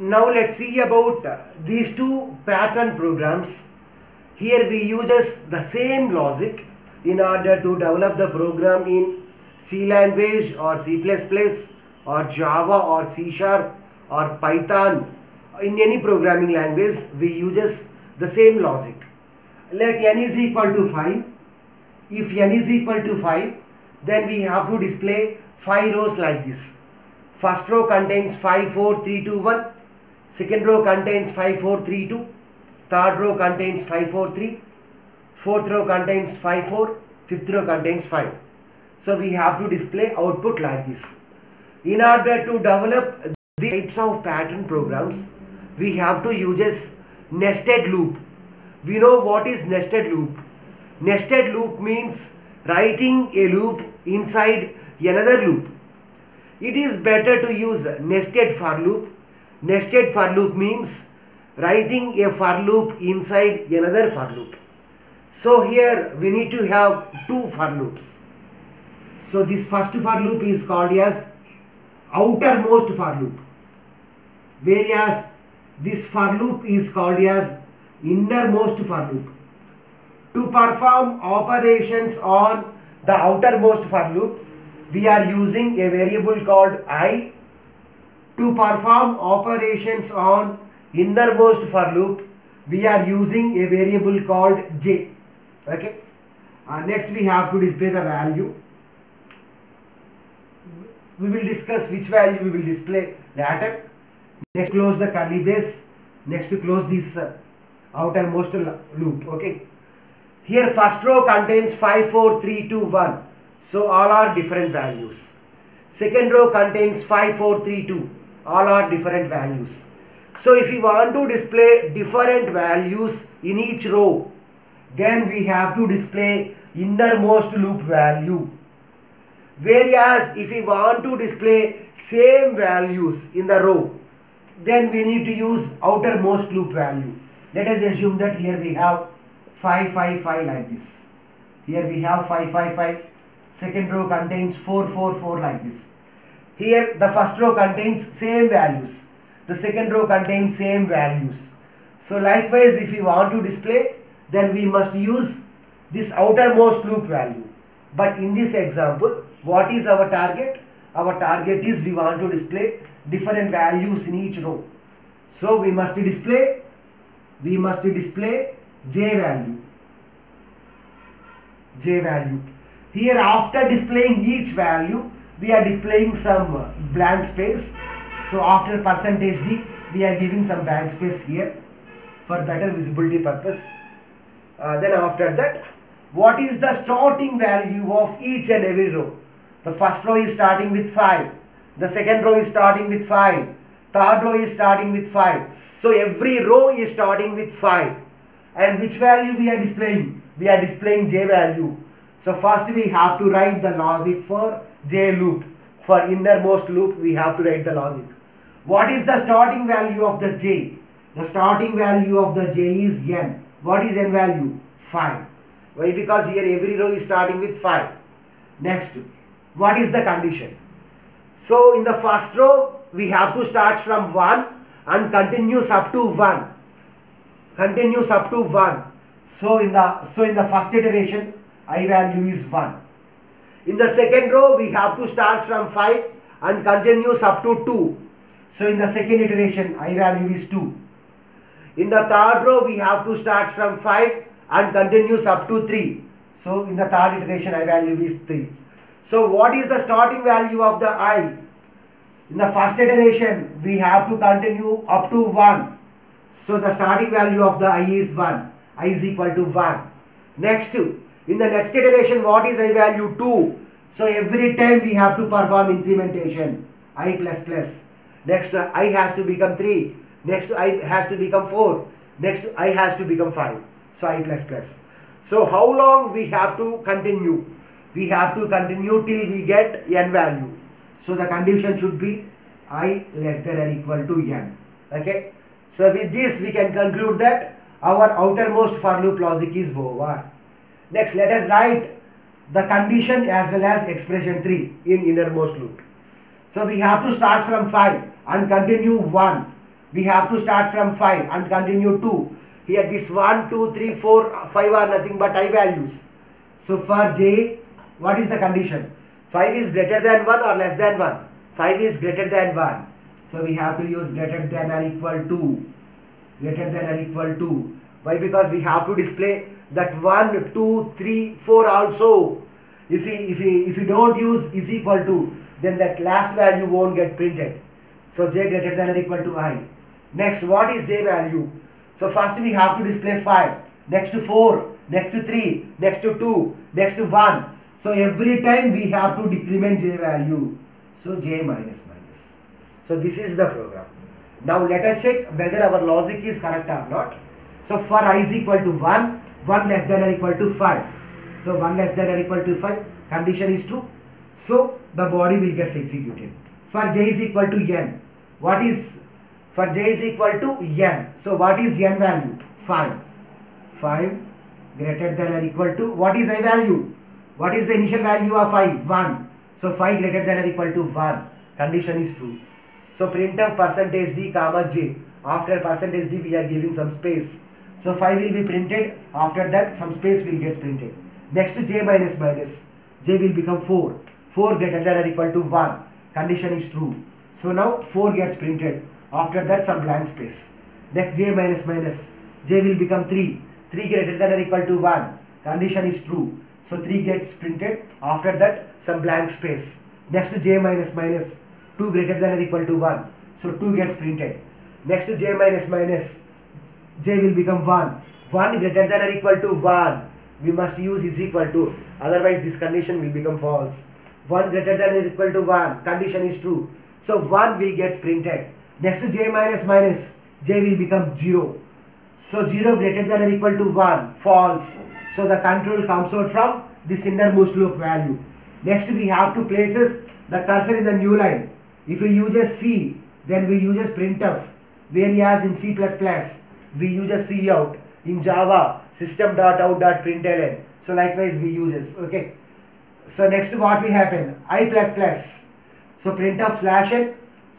Now let's see about these two pattern programs. Here we use the same logic in order to develop the program in C language or C++ or Java or C# or Python. In any programming language we use the same logic. Let n is equal to 5. If n is equal to 5, then we have to display 5 rows like this. First row contains 5, 4, 3, 2, 1. Second row contains 5, 4, 3, 2. Third row contains 5, 4, 3. Fourth row contains 5, 4. Fifth row contains 5. So we have to display output like this. In order to develop the types of pattern programs, we have to use nested loop. We know what is nested loop. Nested loop means writing a loop inside another loop. It is better to use nested for loop. Nested for loop means writing a for loop inside another for loop. So here we need to have two for loops. So this first for loop is called as outermost for loop, whereas this for loop is called as innermost for loop. To perform operations on the outermost for loop, we are using a variable called I. To perform operations on innermost for loop, we are using a variable called j. Okay. Next we have to display the value. We will discuss which value we will display later. Next close the curly brace. Next to close this outermost loop. Okay. Here first row contains 5, 4, 3, 2, 1. So all are different values. Second row contains 5, 4, 3, 2. All are different values. So if you want to display different values in each row, then we have to display innermost loop value. Whereas if we want to display same values in the row, then we need to use outermost loop value. Let us assume that here we have 5, 5, 5 like this. Here we have 5, 5, 5. Second row contains 4, 4, 4 like this. Here the first row contains same values. The second row contains same values. So likewise, if we want to display, then we must use this outermost loop value. But in this example, what is our target? Our target is we want to display different values in each row. So we must display j value. J value. Here after displaying each value, we are displaying some blank space. So after %d, we are giving some blank space here for better visibility purpose. Then after that, what is the starting value of each and every row? The first row is starting with 5. The second row is starting with 5. Third row is starting with 5. So every row is starting with 5. And which value we are displaying? We are displaying j value. So first we have to write the logic for j loop. For innermost loop, we have to write the logic. What is the starting value of the j? The starting value of the j is n. What is n value? 5. Why? Because here every row is starting with 5. Next, what is the condition? So in the first row, we have to start from 1 and continues up to 1. Continues up to 1. So in the first iteration, I value is 1. In the second row, we have to start from 5 and continues up to 2. So in the second iteration, I value is 2. In the third row, we have to start from 5 and continues up to 3. So in the third iteration, I value is 3. So what is the starting value of the I? In the first iteration, we have to continue up to 1. So the starting value of the I is 1. I is equal to 1. Next, in the next iteration, what is I value? 2. So every time we have to perform incrementation, I++. Next, I has to become 3. Next, I has to become 4. Next, I has to become 5. So I++. So how long we have to continue? We have to continue till we get n value. So the condition should be I less than or equal to n. Okay. So with this, we can conclude that our outermost for loop logic is over. Next, let us write the condition as well as expression 3 in innermost loop. So we have to start from 5 and continue 1. We have to start from 5 and continue 2. Here this 1, 2, 3, 4, 5 are nothing but I values. So for J, what is the condition? 5 is greater than 1 or less than 1? 5 is greater than 1. So we have to use greater than or equal to. Greater than or equal to. Why? Because we have to display that 1, 2, 3, 4 also. If you don't use is equal to, then that last value won't get printed. So J greater than or equal to I. Next, what is J value? So first we have to display 5, next to 4, next to 3, next to 2, next to 1. So every time we have to decrement J value. So J minus minus. So this is the program. Now let us check whether our logic is correct or not. So for I is equal to 1, 1 less than or equal to 5. So 1 less than or equal to 5, condition is true. So the body will get executed. For J is equal to N. What is for J is equal to N. So what is N value? 5. 5 greater than or equal to what is I value? What is the initial value of I? 1. So 5 greater than or equal to 1. Condition is true. So printf %d comma J. After %d we are giving some space. So 5 will be printed. After that some space will get printed. Next to J minus minus. J will become 4. 4 greater than or equal to 1. Condition is true. So now 4 gets printed. After that some blank space. Next J minus minus. J will become 3. 3 greater than or equal to 1. Condition is true. So 3 gets printed. After that some blank space. Next to J minus minus. 2 greater than or equal to 1. So 2 gets printed. Next to J minus minus. J will become 1. 1 greater than or equal to 1. We must use is equal to. Otherwise this condition will become false. 1 greater than or equal to 1. Condition is true. So 1 will get printed. Next to J minus minus. J will become 0. So 0 greater than or equal to 1. False. So the control comes out from this innermost loop value. Next we have to place the cursor in the new line. If we use C, then we use printf. Whereas in C++, we use cout. In Java, system.out.println. So likewise we use. Okay. So next what will happen? I++. So printf /n.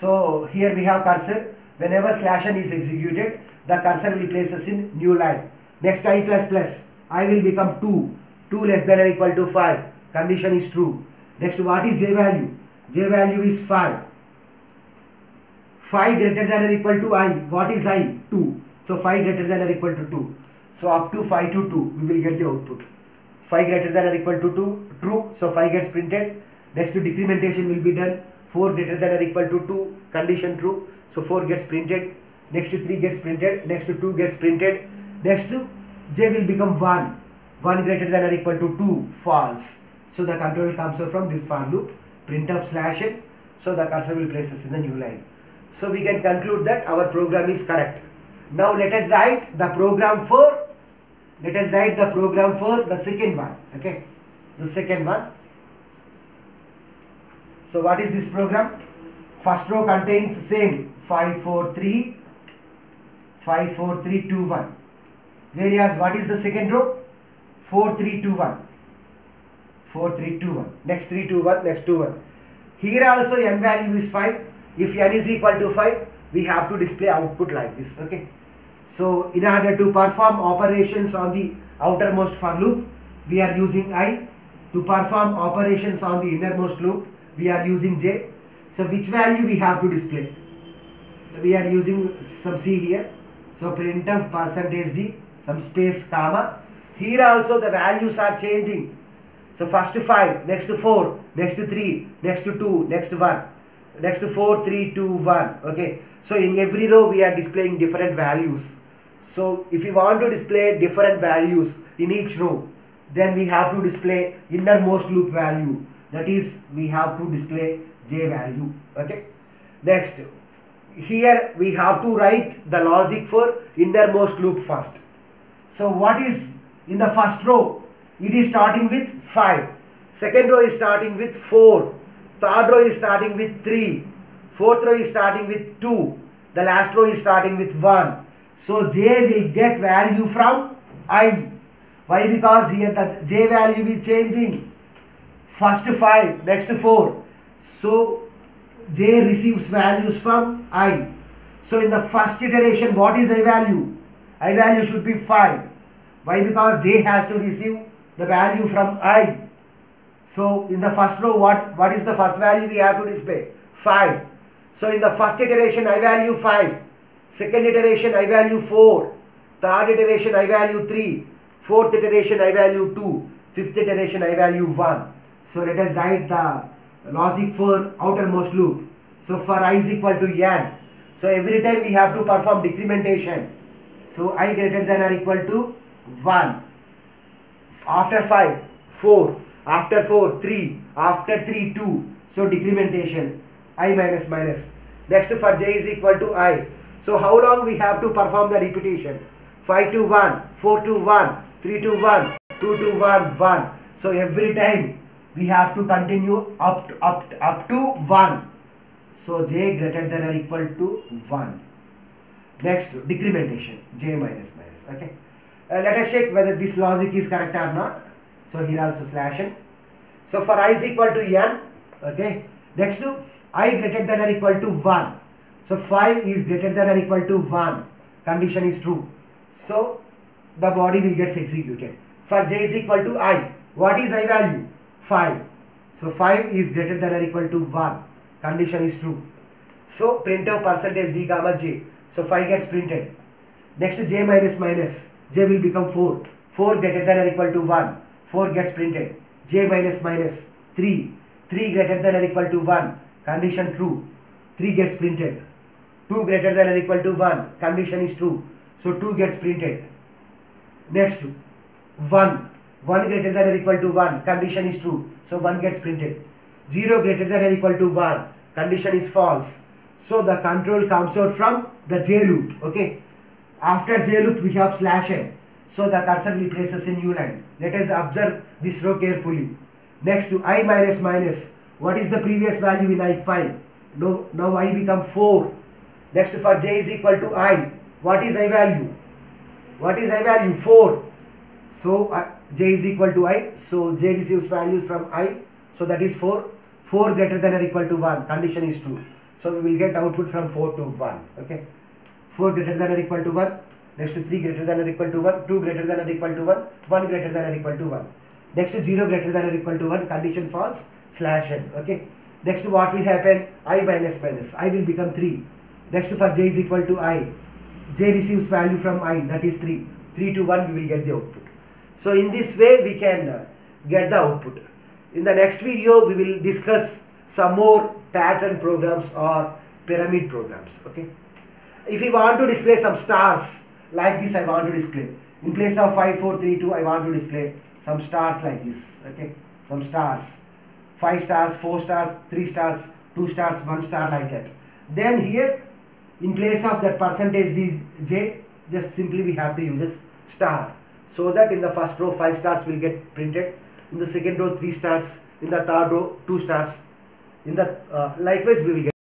So here we have cursor. Whenever /n is executed, the cursor will place us in new line. Next I++. I will become 2. 2 less than or equal to 5. Condition is true. Next what is J value? J value is 5. 5 greater than or equal to I. What is I? 2. So 5 greater than or equal to 2. So up to 5 to 2 we will get the output. 5 greater than or equal to 2, true, so 5 gets printed. Next to decrementation will be done. 4 greater than or equal to 2, condition true, so 4 gets printed. Next to 3 gets printed, next to 2 gets printed. Next to J will become 1. 1 greater than or equal to 2, false. So the control comes out from this for loop, printf /n, so the cursor will place us in the new line. So we can conclude that our program is correct. Now let us write the program for the second one. Okay, the second one. So what is this program? First row contains same 5, 4, 3, 5, 4, 3, 2, 1. Whereas what is the second row? 4, 3, 2, 1, 4, 3, 2, 1. Next 3, 2, 1. Next 2, 1. Here also n value is 5. If n is equal to 5, we have to display output like this. Okay. So in order to perform operations on the outermost for loop, we are using I. To perform operations on the innermost loop, we are using J. So which value we have to display? We are using some C here. So printf %d, some space, comma. Here also the values are changing. So first to 5, next to 4, next to 3, next to 2, next to 1. Next to 4, 3, 2, 1. Okay. So in every row we are displaying different values. So if you want to display different values in each row, then we have to display innermost loop value. That is, we have to display J value. Okay. Next, here we have to write the logic for innermost loop first. So what is in the first row? It is starting with 5. Second row is starting with 4. Third row is starting with 3. Fourth row is starting with 2. The last row is starting with 1. So J will get value from I. Why? Because here the J value is changing. First to 5, next to 4. So J receives values from I. So in the first iteration, what is I value? I value should be 5. Why? Because J has to receive the value from I. So in the first row, what is the first value we have to display? 5. So in the first iteration, I value 5. Second iteration, I value 4. Third iteration, I value 3. Fourth iteration, I value 2. Fifth iteration, I value 1. So let us write the logic for outermost loop. So for I is equal to n. So every time we have to perform decrementation. So I greater than or equal to 1. After 5, 4. After 4, 3. After 3, 2. So decrementation. I minus minus. Next for j is equal to I. So how long we have to perform the repetition? 5 to 1, 4 to 1, 3 to 1, 2 to 1, 1. So every time we have to continue up to 1. So j greater than or equal to 1. Next, decrementation, j minus minus. Okay. Let us check whether this logic is correct or not. So here also slash n. So for I is equal to n. Okay. Next to I greater than or equal to 1. So 5 is greater than or equal to 1. Condition is true. So the body will get executed. For j is equal to I. What is I value? 5. So 5 is greater than or equal to 1. Condition is true. So print of %d comma j. So 5 gets printed. Next to j minus minus. J will become 4. 4 greater than or equal to 1. 4 gets printed. J minus minus 3. 3 greater than or equal to 1. Condition true. 3 gets printed. 2 greater than or equal to 1. Condition is true. So 2 gets printed. Next 1. 1 greater than or equal to 1. Condition is true. So 1 gets printed. 0 greater than or equal to 1. Condition is false. So the control comes out from the J loop. Okay. After J loop we have slash n. So the cursor will place us in new line. Let us observe this row carefully. Next to I minus minus. What is the previous value in I? 5. Now I become 4. Next for j is equal to I. What is I value? 4. So j is equal to I. So j receives values from I. So that is 4. 4 greater than or equal to 1. Condition is true. So we will get output from 4 to 1. Okay. 4 greater than or equal to 1. Next to 3 greater than or equal to 1. 2 greater than or equal to 1. 1 greater than or equal to 1. Next to 0 greater than or equal to 1. Condition false. Slash n. Okay. Next to what will happen? I minus minus. I will become 3. Next to for j is equal to I. J receives value from I. That is 3. 3 to 1 we will get the output. So in this way we can get the output. In the next video we will discuss some more pattern programs or pyramid programs. Okay. If you want to display some stars like this, I want to display. In place of 5, 4, 3, 2, I want to display some stars like this. Okay. Some stars. 5 stars, 4 stars, 3 stars, 2 stars, 1 star like that. Then here in place of that %d j, just simply we have to use a star. So that in the first row 5 stars will get printed. In the second row 3 stars. In the third row 2 stars. In the likewise we will get